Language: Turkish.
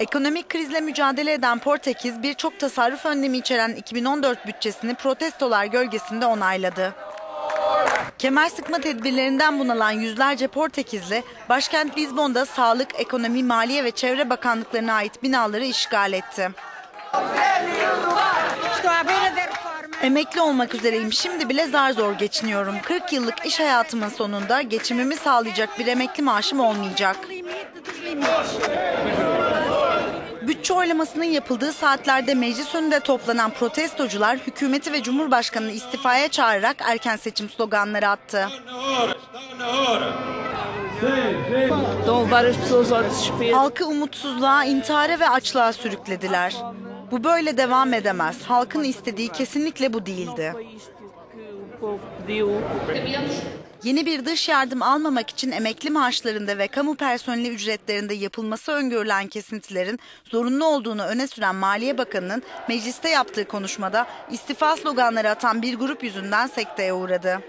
Ekonomik krizle mücadele eden Portekiz, birçok tasarruf önlemi içeren 2014 bütçesini protestolar gölgesinde onayladı. Kemer sıkma tedbirlerinden bunalan yüzlerce Portekizli, başkent Lizbon'da Sağlık, Ekonomi, Maliye ve Çevre Bakanlıklarına ait binaları işgal etti. Emekli olmak üzereyim, şimdi bile zar zor geçiniyorum. 40 yıllık iş hayatımın sonunda geçimimi sağlayacak bir emekli maaşım olmayacak. Bütçe oylamasının yapıldığı saatlerde meclis önünde toplanan protestocular hükümeti ve Cumhurbaşkanı'nı istifaya çağırarak erken seçim sloganları attı. Halkı umutsuzluğa, intihara ve açlığa sürüklediler. Bu böyle devam edemez. Halkın istediği kesinlikle bu değildi. Yeni bir dış yardım almamak için emekli maaşlarında ve kamu personeli ücretlerinde yapılması öngörülen kesintilerin zorunlu olduğunu öne süren Maliye Bakanı'nın mecliste yaptığı konuşmada istifa sloganları atan bir grup yüzünden sekteye uğradı.